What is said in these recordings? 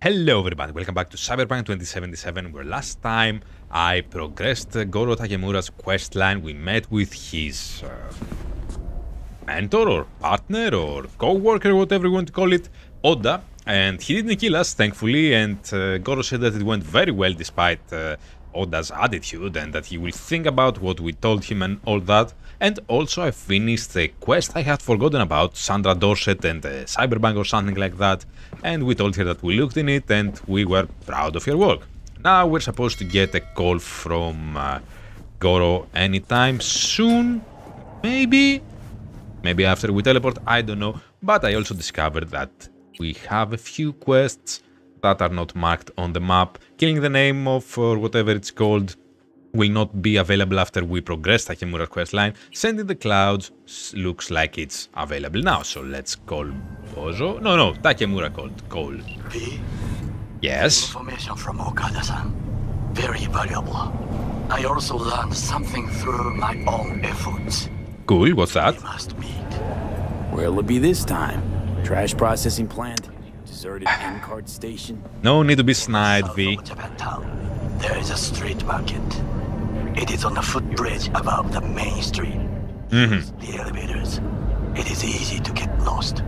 Hello everybody, welcome back to Cyberpunk 2077, where last time I progressed Goro Takemura's questline. We met with his mentor or partner or co-worker, whatever you want to call it, Oda, and he didn't kill us, thankfully, and Goro said that it went very well despite Oda's attitude and that he will think about what we told him and all that. And also I finished a quest I had forgotten about, Sandra Dorsett and Cyberpunk or something like that, and we told her that we looked in it and we were proud of her work. Now we're supposed to get a call from Goro anytime soon, maybe after we teleport, I don't know. But I also discovered that we have a few quests that are not marked on the map. Killing the name of, or whatever it's called, will not be available after we progress Takemura's questline. Sending the clouds looks like it's available now, so let's call Bozo. No, Takemura called. P? Yes? Information from Okada-san. Very valuable. I also learned something through my own efforts. Cool, what's that? We must meet. Where'll it be this time? Trash processing plant? Deserted in-card station? No need to be snide, V. There is a street market. It is on a footbridge above the main street. Mm-hmm. The elevators. It is easy to get lost.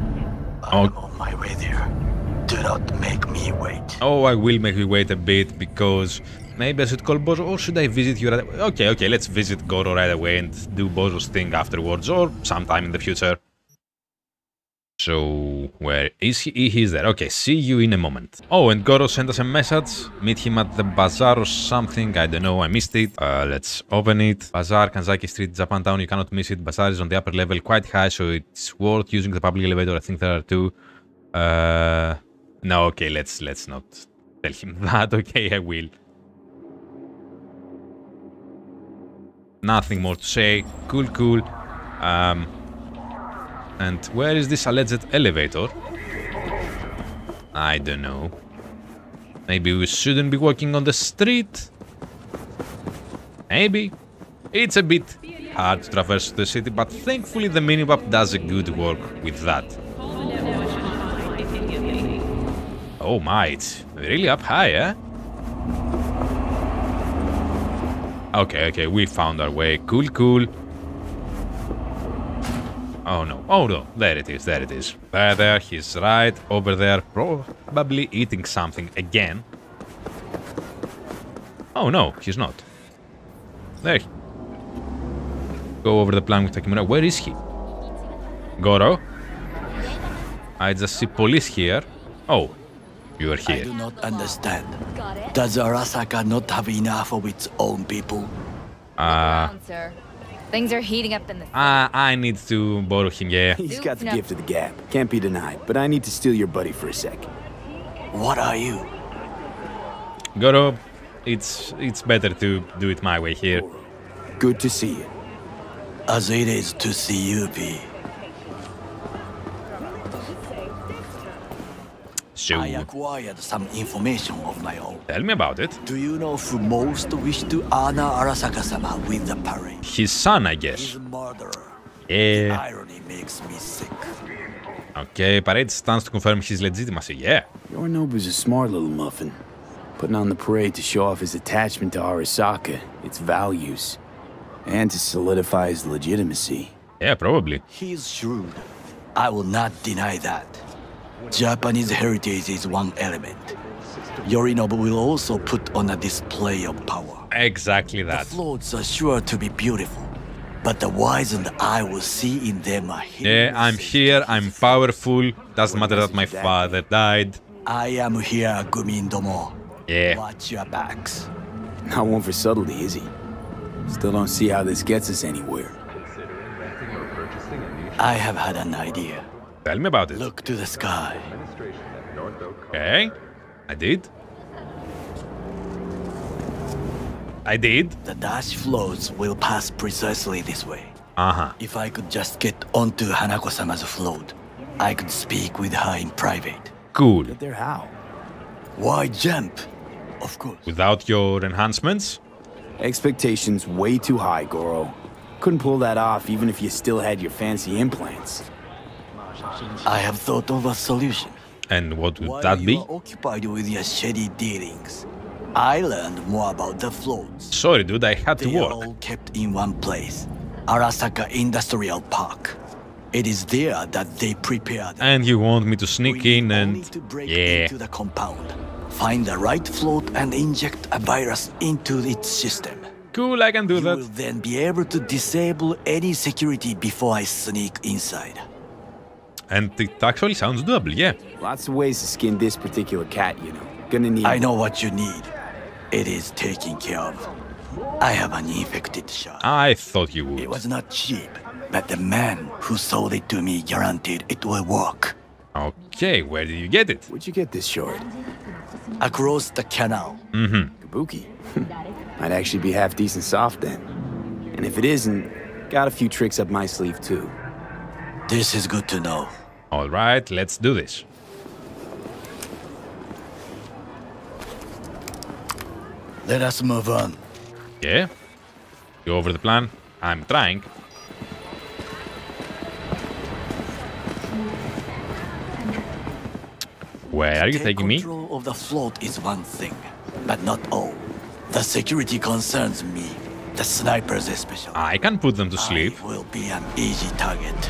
I'm on my way there. Do not make me wait. Oh, I will make you wait a bit, because maybe I should call Bozo, or should I visit you right away? Okay, let's visit Goro right away and do Bozo's thing afterwards, or sometime in the future. So, where is he? He's there. Okay, see you in a moment. Oh, and Goro sent us a message. Meet him at the bazaar or something. I don't know, I missed it. Let's open it. Bazaar, Kanzaki Street, Japantown. You cannot miss it. Bazaar is on the upper level, quite high, so it's worth using the public elevator. I think there are two. No, okay, let's not tell him that. Okay, I will. Nothing more to say. Cool. And where is this alleged elevator? I don't know. Maybe we shouldn't be walking on the street? Maybe. It's a bit hard to traverse the city, but thankfully the minimap does a good work with that. Oh my, it's really up high, eh? Okay, we found our way. Cool. Oh no, there it is. There, he's right over there, probably eating something again. Oh no, he's not. There. Go over the plan with Takemura. Where is he? Goro? I just see police here. Oh, you are here. I do not understand. Does Arasaka not have enough of its own people? Things are heating up in the... I need to borrow him, yeah. He's got the gift of the gab. Can't be denied, but I need to steal your buddy for a sec. What are you? Goro, it's better to do it my way here. Good to see you. As it is to see you, P. So, I acquired some information of my own. Tell me about it. Do you know who most wished to honor Arasaka-sama with the parade? His son, I guess. His murderer. Yeah. The irony makes me sick. Okay, parade stands to confirm his legitimacy, yeah. Yorinobu's a smart little muffin. Putting on the parade to show off his attachment to Arasaka, its values, and to solidify his legitimacy. Yeah, probably. He's shrewd. I will not deny that. Japanese heritage is one element. Yorinobu will also put on a display of power. Exactly that. The floats are sure to be beautiful, but the wizened eye will see in them a hidden... Yeah, I'm here, I'm powerful. Doesn't matter that my father died. I am here, Gumindomo. Yeah. Watch your backs. Not one for subtlety, is he? Still don't see how this gets us anywhere. I have had an idea. Tell me about it. Look to the sky. Okay, I did. The dash floats will pass precisely this way. If I could just get onto Hanako-sama's float, I could speak with her in private. Cool. But there how? Why jump? Of course. Without your enhancements? Expectations way too high, Goro. Couldn't pull that off even if you still had your fancy implants. I have thought of a solution. And what would that be? Occupied with your shady dealings, I learned more about the floats. Sorry, dude, I had to work. They are all kept in one place, Arasaka Industrial Park. It is there that they prepared. And you want me to sneak in and to break into the compound, find the right float, and inject a virus into its system. Cool, I can do that. You will then be able to disable any security before I sneak inside. And it actually sounds doable, yeah. Lots of ways to skin this particular cat, you know. Gonna need. I know what you need. It is taken care of. I have an infected shot. I thought you would. It was not cheap, but the man who sold it to me guaranteed it will work. Okay, where did you get it? Where'd you get this short? Across the canal. Mm-hmm. Kabuki. I'd actually be half decent soft then. And if it isn't, got a few tricks up my sleeve too. This is good to know. All right, let's do this. Let us move on. Yeah. You over the plan? I'm trying. Where are you taking me? Control of the float is one thing, but not all. The security concerns me. The snipers especially. I can put them to sleep. I will be an easy target.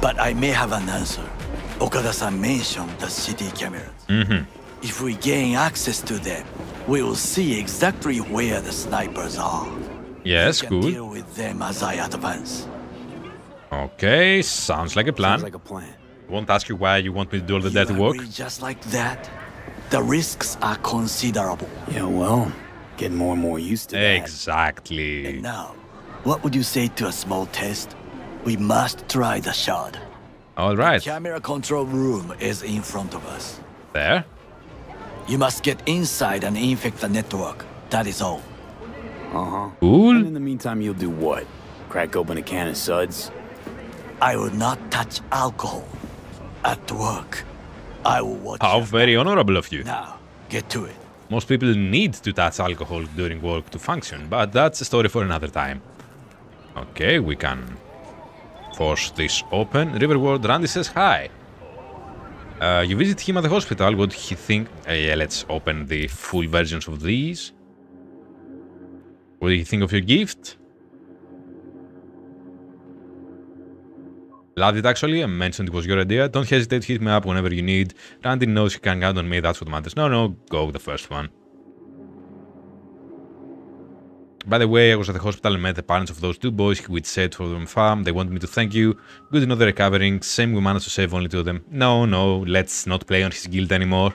But I may have an answer. Okada-san mentioned the city cameras. Mm-hmm. If we gain access to them, we will see exactly where the snipers are. Yes, good. Deal with them as I advance. Okay, sounds like a plan. Sounds like a plan. Won't ask you why you want me to do all the dirty work. Just like that, the risks are considerable. Yeah, well, getting more and more used to that. Exactly. And now, what would you say to a small test? We must try the shard. All right. The camera control room is in front of us. There. You must get inside and infect the network. That is all. Uh-huh. Cool. And in the meantime, you'll do what? Crack open a can of suds? I will not touch alcohol. At work, I will watch. How very honorable of you. Now, get to it. Most people need to touch alcohol during work to function, but that's a story for another time. Okay, we can force this open. Riverworld Randy says hi. You visit him at the hospital. What he think? Yeah, let's open the full versions of these. What do you think of your gift? Loved it, actually. I mentioned it was your idea. Don't hesitate to hit me up whenever you need. Randy knows he can count on me. That's what matters. No, go with the first one. By the way, I was at the hospital and met the parents of those two boys which said for them farm. They wanted me to thank you. Good to know they're recovering. Same we managed to save only two of them. No, let's not play on his guilt anymore.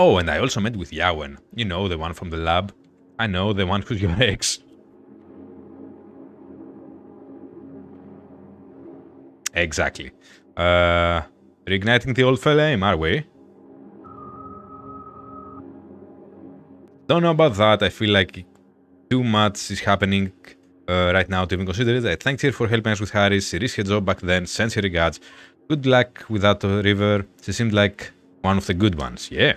Oh, and I also met with Yawen. You know, the one from the lab. I know, the one who's your ex. Exactly. Reigniting the old flame, are we? Don't know about that. I feel like too much is happening right now to even consider it. I thanked her for helping us with Harry. She risked her job back then. Sends her regards. Good luck with that river. She seemed like one of the good ones. Yeah.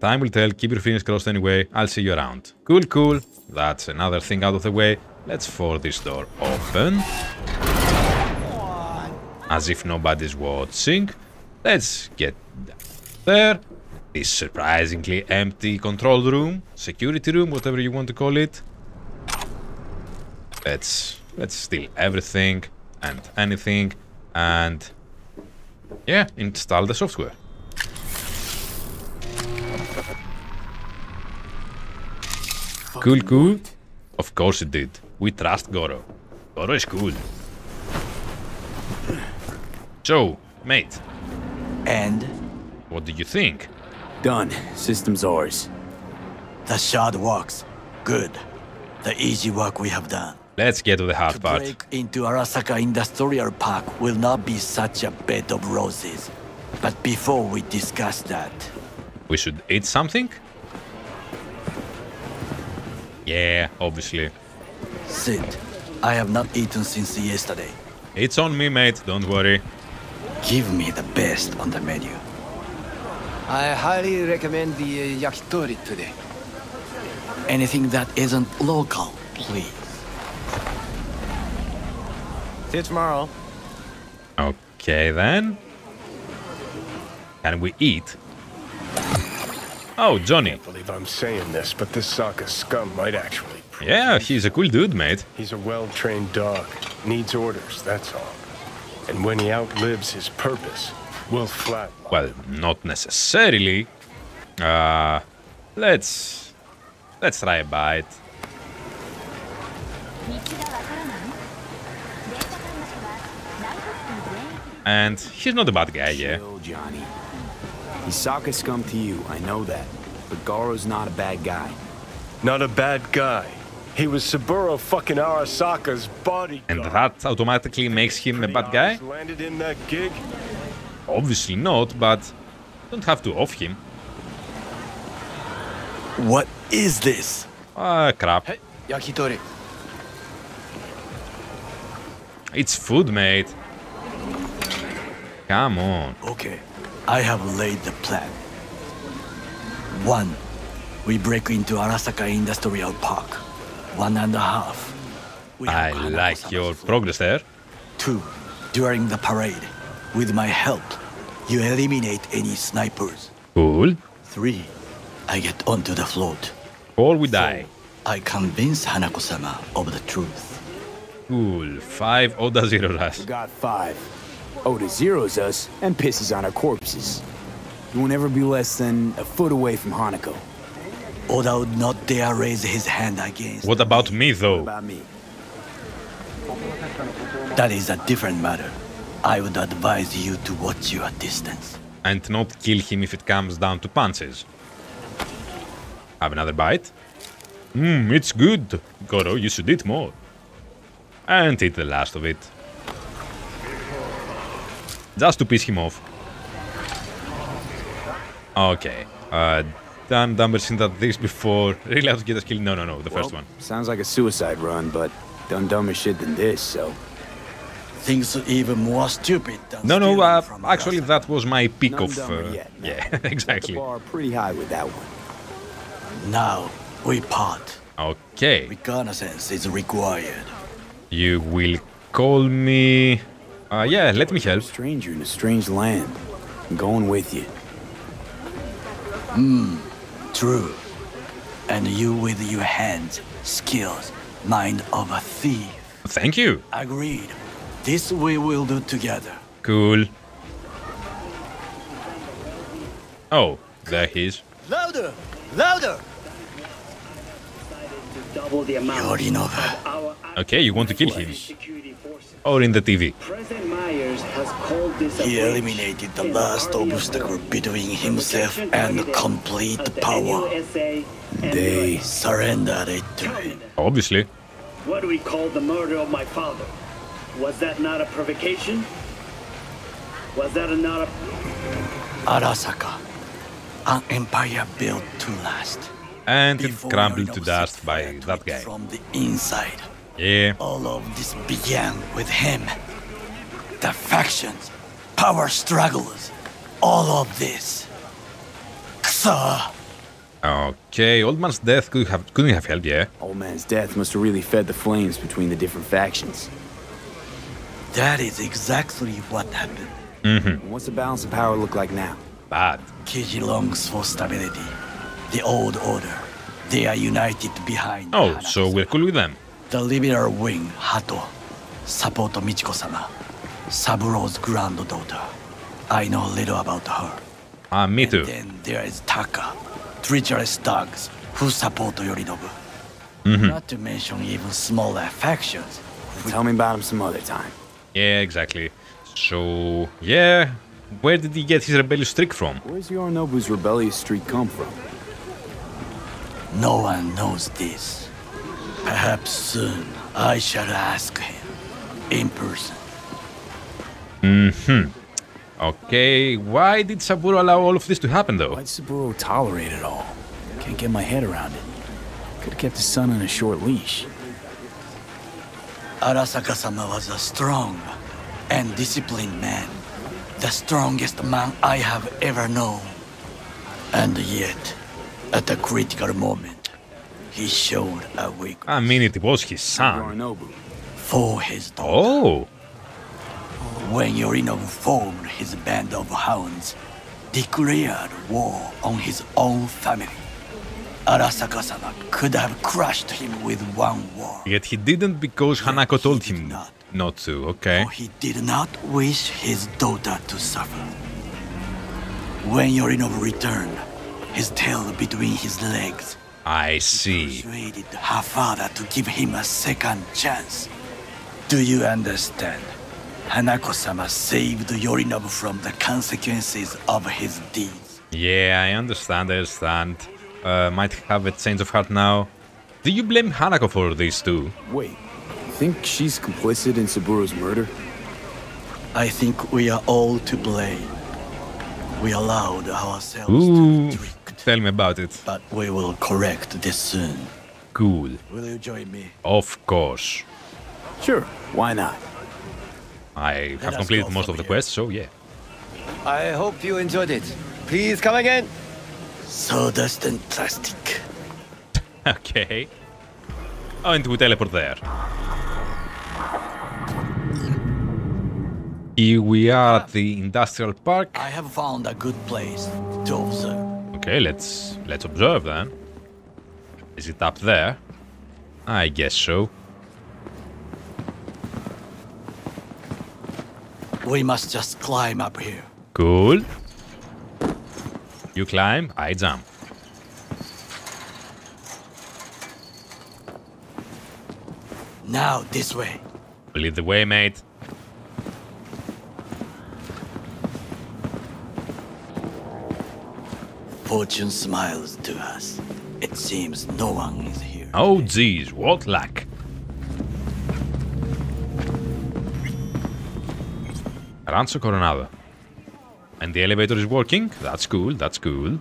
Time will tell. Keep your fingers crossed anyway. I'll see you around. Cool. That's another thing out of the way. Let's force this door open. As if nobody's watching. Let's get there. This surprisingly empty control room, security room, whatever you want to call it. Let's steal everything and anything and yeah, install the software. Cool. Of course it did. We trust Goro. Goro is cool. So, mate. And? What do you think? Done. System's ours. The shard works. Good. The easy work we have done. Let's get to the hard part. Break into Arasaka Industrial Park will not be such a bed of roses. But before we discuss that... We should eat something? Yeah, obviously. Sit. I have not eaten since yesterday. It's on me, mate. Don't worry. Give me the best on the menu. I highly recommend the yakitori today. Anything that isn't local, please. See you tomorrow. Okay, then. Can we eat? Oh, Johnny. I can't believe I'm saying this, but this Saka scum might actually... Yeah, he's a cool dude, mate. He's a well-trained dog. Needs orders, that's all. And when he outlives his purpose, we'll flat. Well, not necessarily. Let's try a bite. And he's not a bad guy, yeah. Johnny. He's Saka scum to you, I know that. But Goro's not a bad guy. Not a bad guy. He was Saburo fucking Arasaka's body. And that automatically makes him a bad guy? Landed in that gig? Obviously not, but don't have to off him. What is this? Ah, crap. Hey, yakitori. It's food, mate. Come on. Okay, I have laid the plan. 1. We break into Arasaka Industrial Park. 1.5. I like your progress there. 2. During the parade, with my help, you eliminate any snipers. Cool. 3. I get onto the float. Or we die. I convince Hanako-sama of the truth. Cool. 5. Oda zeroes us. We got 5. Oda zeroes us and pisses on our corpses. You will never be less than a foot away from Hanako. Oda would not dare raise his hand against. What about me, though? About me? That is a different matter. I would advise you to watch your distance. And not kill him if it comes down to punches. Have another bite. Mmm, it's good. Goro, you should eat more. And eat the last of it. Just to piss him off. Okay. I've never seen this before. Really have to get us killed. No, the first one. Sounds like a suicide run, but done dumber shit than this, so... Things are even more stupid than... actually that was my peak of... Yeah, exactly. The bar pretty high with that one. Now, we part. Okay. Reconnaissance is required. You will call me... yeah, let me help. Stranger in a strange land. I'm going with you. True. And you with your hands, skills, mind of a thief. Thank you. Agreed. This we will do together. Cool. Oh, there he is. Louder! Louder! Yorinobu. Okay, you want to kill him. Or in the TV. President Myers has called this he eliminated the last obstacle between himself and complete power. They surrendered it to him. Obviously. What do we call the murder of my father? Was that not a provocation? Was that not a... Arasaka. An empire built to last. And it crumbled to dust by that guy. From the inside. Yeah. All of this began with him. The factions, power struggles, all of this. Ksa. Okay, old man's death couldn't have helped, yeah. Old man's death must have really fed the flames between the different factions. That is exactly what happened. Mm-hmm. What's the balance of power look like now? Bad. Kiji longs for stability. The old order. They are united behind. Oh, so we're cool with them. The liberal wing, Hato, support Michiko-sama, Saburo's granddaughter. I know little about her. Ah, me too. And then there is Taka, treacherous dogs who support Yorinobu. Mm-hmm. Not to mention even smaller factions. Tell me about him some other time. Yeah, exactly. So, yeah, where did he get his rebellious streak from? Where's Yorinobu's rebellious streak come from? No one knows this. Perhaps soon I shall ask him in person. Mm-hmm. Okay, why did Saburo allow all of this to happen, though? Why did Saburo tolerate it all? Can't get my head around it. Could have kept his son on a short leash. Arasaka-sama was a strong and disciplined man. The strongest man I have ever known. And yet, at a critical moment, he showed a weakness. I mean, it was his son. For his daughter. Oh. When Yorinobu formed his band of hounds, declared war on his own family, Arasaka-sama could have crushed him with one war. Yet he didn't, because Hanako told him not to, okay? For he did not wish his daughter to suffer. When Yorinobu returned, his tail between his legs, I see. He persuaded her father to give him a second chance. Do you understand? Hanako-sama saved Yorinobu from the consequences of his deeds. Yeah, I understand, might have a change of heart now. Do you blame Hanako for this too? Wait, you think she's complicit in Saburo's murder? I think we are all to blame. We allowed ourselves to be tricked. Tell me about it. But we will correct this soon. Cool. Will you join me? Of course. Sure, why not? I have completed most of the quests, so yeah. I hope you enjoyed it. Please come again. Sawdust and plastic. Okay. Oh, and we teleport there. Here we are at the industrial park. I have found a good place to observe. Okay, let's observe then. Is it up there? I guess so. We must just climb up here. Cool. You climb, I jump. Now this way. Lead the way, mate. Fortune smiles to us. It seems no one is here. Oh geez, what luck. Rancho Coronado. And the elevator is working? That's cool, that's cool.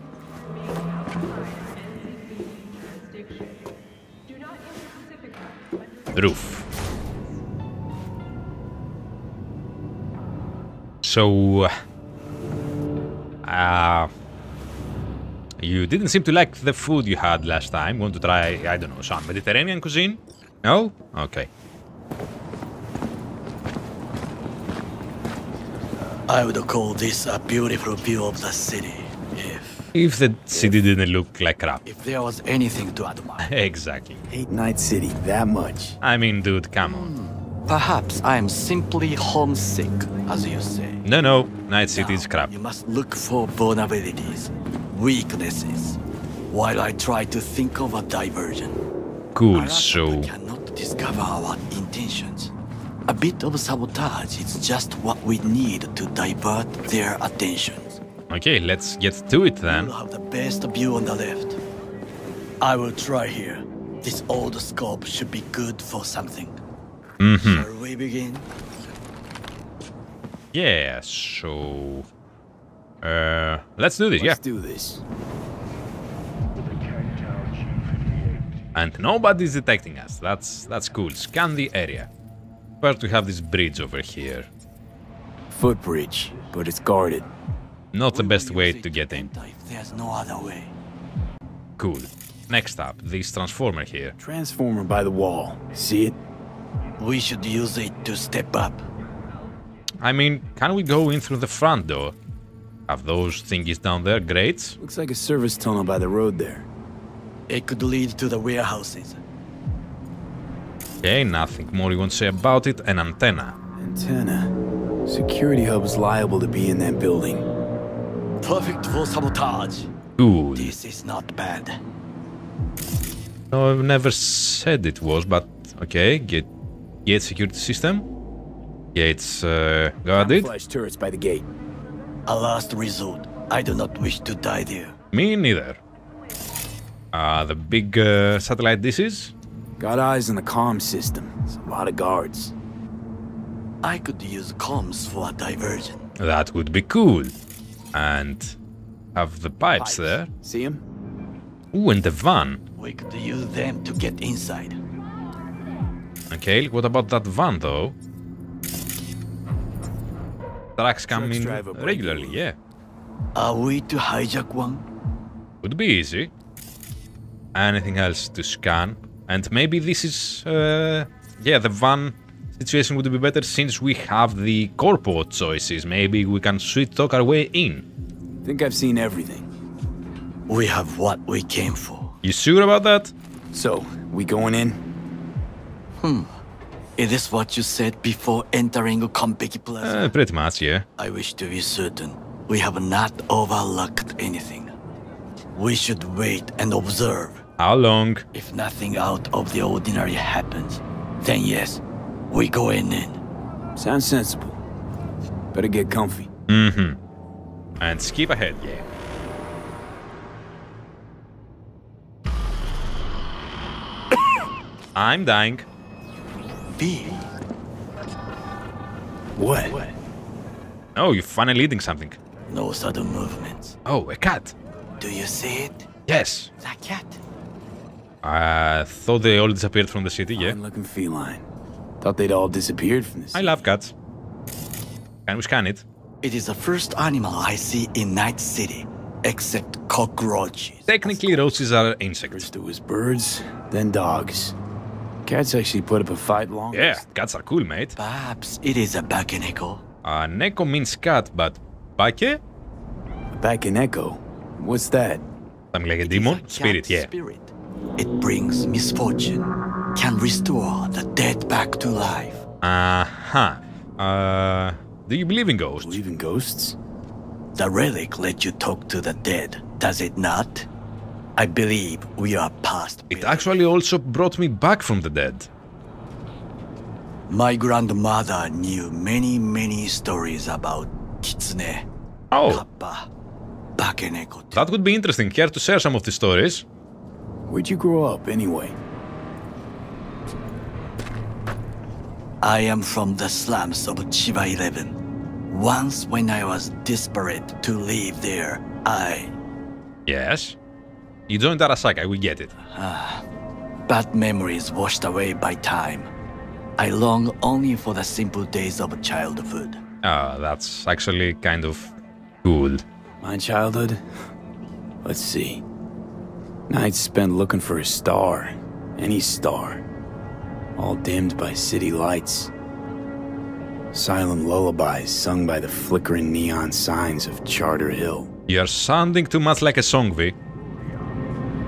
Roof. So... you didn't seem to like the food you had last time. Want to try, I don't know, some Mediterranean cuisine? No? Okay. I would call this a beautiful view of the city, if the city didn't look like crap. If there was anything to admire. Exactly. Hate Night City that much. I mean, dude, come on. Perhaps I am simply homesick, as you say. No, no, Night City is crap. You must look for vulnerabilities, weaknesses, while I try to think of a diversion. Cool, so... I cannot discover our intentions. A bit of sabotage, it's just what we need to divert their attention. Okay, let's get to it then. You'll have the best view on the left. I will try here. This old scope should be good for something. Mm-hmm. Shall we begin? Yeah, so... let's do this, Let's do this. And nobody's detecting us. That's cool. Scan the area. But we have this bridge over here. Footbridge, but it's guarded. Not the best way to get in. There's no other way. Cool. Next up, this transformer here. Transformer by the wall. See it? We should use it to step up. I mean, can we go in through the front door? Have those thingies down there, grates? Looks like a service tunnel by the road there. It could lead to the warehouses. Okay, nothing more you want to say about it. An antenna. Antenna. Security hub is liable to be in that building. Perfect for sabotage. Good. This is not bad. No, I've never said it was, but okay. Gate security system. Gates guarded. Flash turrets by the gate. A last resort. I do not wish to die there. Me neither. The big satellite this is. Got eyes on the comm system. It's a lot of guards. I could use comms for a diversion. That would be cool. And have the pipes there. See them? Ooh, and the van. We could use them to get inside. Okay, what about that van though? Trucks come in regularly, yeah. Are we to hijack one? Would be easy. Anything else to scan? And maybe this is, yeah, the van situation would be better since we have the corpo choices. Maybe we can sweet talk our way in. I think I've seen everything. We have what we came for. You sure about that? So, we going in? Is this what you said before entering Konpeki Plaza? Pretty much, yeah. I wish to be certain we have not overlooked anything. We should wait and observe. How long? If nothing out of the ordinary happens, then yes, we go in. Sounds sensible. Better get comfy. And skip ahead, yeah. I'm dying. What? Oh, you're finally eating something. No sudden movements. Oh, a cat. Do you see it? Yes. That cat. I thought they all disappeared from the city, yeah. Looking feline. Thought they'd all disappeared from the city. I love cats. Can we scan it? It is the first animal I see in Night City, except cockroaches. Technically, roaches are insects. First it was birds, then dogs. Cats actually put up a fight long. Yeah, cats are cool, mate. Perhaps it is a bakeneko. Neko means cat, but bake? Bakeneko? What's that? Something like a demon? Spirit, yeah. Spirit. It brings misfortune. Can restore the dead back to life. Do you believe in ghosts? Believe in ghosts? The relic let you talk to the dead, does it not? I believe we are past. It actually also brought me back from the dead. My grandmother knew many stories about Kitsune, Kappa, bakeneko. That would be interesting. Care to share some of the stories? Where'd you grow up, anyway? I am from the slums of Chiba 11. Once, when I was desperate to leave there, I... Yes? You joined Arasaka, we get it. Bad memories washed away by time. I long only for the simple days of childhood. That's actually kind of cool. My childhood? Let's see. Nights spent looking for a star. Any star. All dimmed by city lights. Silent lullabies sung by the flickering neon signs of Charter Hill. You're sounding too much like a song, V.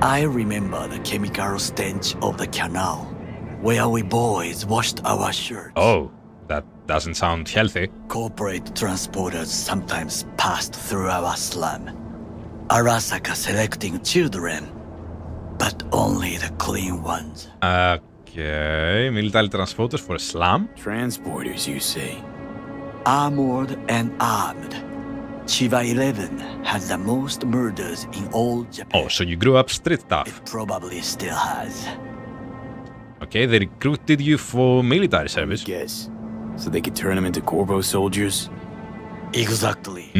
I remember the chemical stench of the canal, where we boys washed our shirts. Oh, that doesn't sound healthy. Corporate transporters sometimes passed through our slum. Arasaka selecting children, but only the clean ones. Okay, military transporters for a slum? Transporters, you say? Armored and armed. Chiba 11 had the most murders in all Japan. Oh, so you grew up street tough. It probably still has. Okay, they recruited you for military service. Yes, so they could turn them into corpo soldiers? Exactly.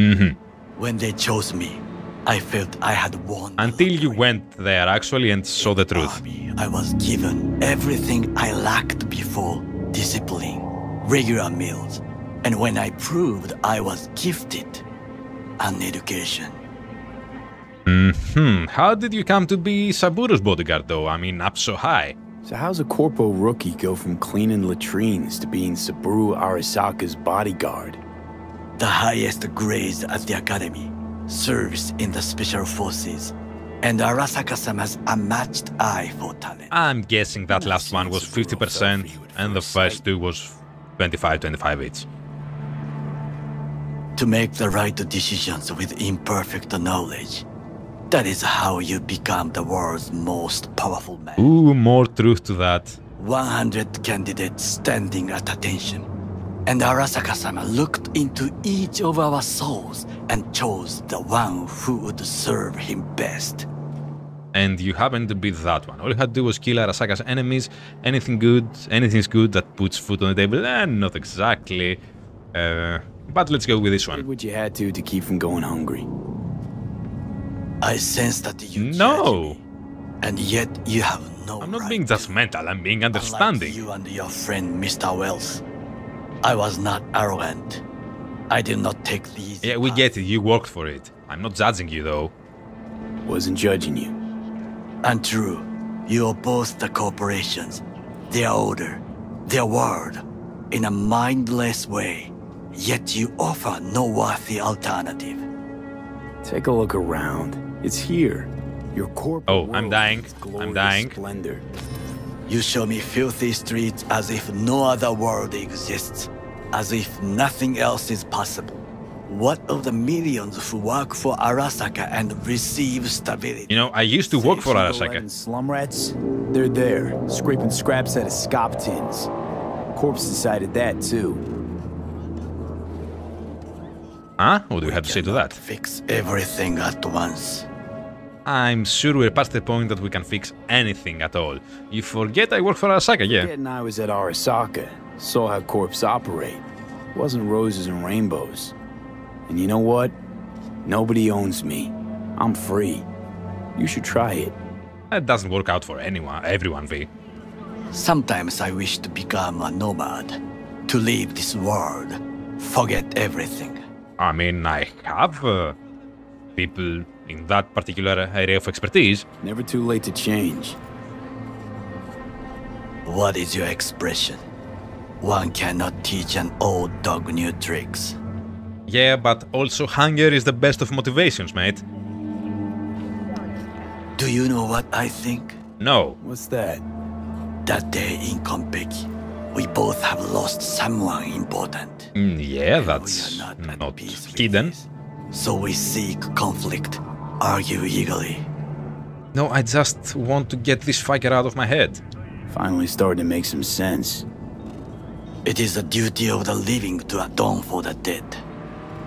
When they chose me, I felt I had won. Until you went there, actually, and saw the truth. I was given everything I lacked before. Discipline, regular meals. And when I proved I was gifted, an education. How did you come to be Saburo's bodyguard, though? I mean, up so high. So how's a corpo rookie go from cleaning latrines to being Saburo Arasaka's bodyguard? The highest grades at the academy, serves in the special forces, and Arasaka-sama's unmatched eye for talent. I'm guessing that last one was 50%, and the first two was 25 each. To make the right decisions with imperfect knowledge. That is how you become the world's most powerful man. Ooh, more truth to that. 100 candidates standing at attention. And Arasaka-sama looked into each of our souls and chose the one who would serve him best. And you happened to be that one. All you had to do was kill Arasaka's enemies. Anything's good that puts food on the table. And not exactly... But let's go with this one. What you had to keep from going hungry. I sense that you judge me, and yet you have no. I'm not being judgmental. I'm being understanding. Unlike you and your friend, Mr. Wells, I was not arrogant. I did not take these. Yeah, we get it. You worked for it. I'm not judging you, though. Wasn't judging you. And true, you oppose the corporations, their order, their word. in a mindless way, yet you offer no worthy alternative. Take a look around. It's here. Your corporate world. Oh, I'm dying. I'm dying. Splendor. You show me filthy streets as if no other world exists, as if nothing else is possible. What of the millions who work for Arasaka and receive stability? You know, I used to work for Arasaka. Slum rats? They're there, scraping scraps out of scop tins. Corpse decided that too. Huh? What do we have to say to that? Fix everything at once. I'm sure we're past the point that we can fix anything at all. You forget I work for Arasaka, yeah. And I was at Arasaka, saw how corps operate. It wasn't roses and rainbows. And you know what? Nobody owns me. I'm free. You should try it. That doesn't work out for anyone, everyone, V. Sometimes I wish to become a nomad. To leave this world. Forget everything. I mean, I have people in that particular area of expertise. Never too late to change. What is your expression? One cannot teach an old dog new tricks. Yeah, but also hunger is the best of motivations, mate. Do you know what I think? No. What's that? That day in Konpeki, we both have lost someone important. Yeah, that's not hidden. So we seek conflict, argue eagerly. No, I just want to get this figure out of my head. Finally starting to make some sense. It is the duty of the living to atone for the dead.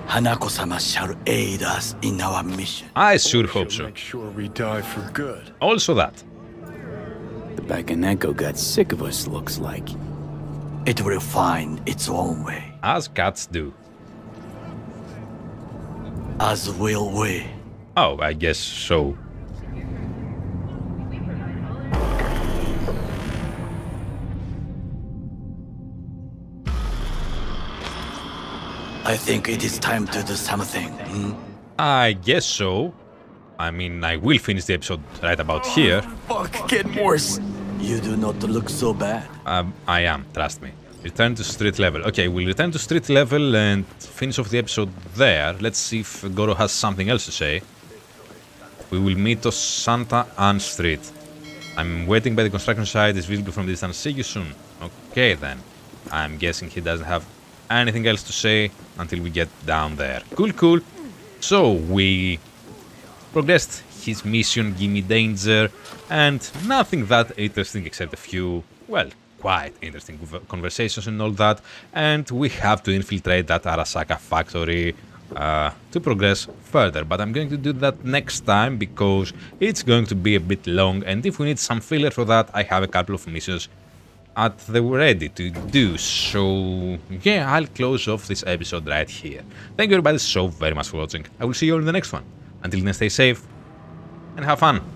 Hanako-sama shall aid us in our mission. I sure hope so. Make sure we die for good. Also that. The bakeneko got sick of us, looks like. It will find its own way. As cats do. As will we. Oh, I guess so. I think it is time to do something, I guess so. I mean, I will finish the episode right about here. Fuck, get worse. You do not look so bad. I am, trust me. Return to street level. Okay, we'll return to street level and finish off the episode there. Let's see if Goro has something else to say. We will meet us Santa Anne Street. I'm waiting by the construction site. It's visible from the distance. See you soon. Okay, then. I'm guessing he doesn't have anything else to say until we get down there. Cool, cool. So we progressed his mission, Gimme Danger, and nothing that interesting except a few, well, quite interesting conversations and all that. And we have to infiltrate that Arasaka factory to progress further. But I'm going to do that next time because it's going to be a bit long. And if we need some filler for that, I have a couple of missions at the ready to do. So yeah, I'll close off this episode right here. Thank you everybody so very much for watching. I will see you all in the next one. Until then, stay safe and have fun.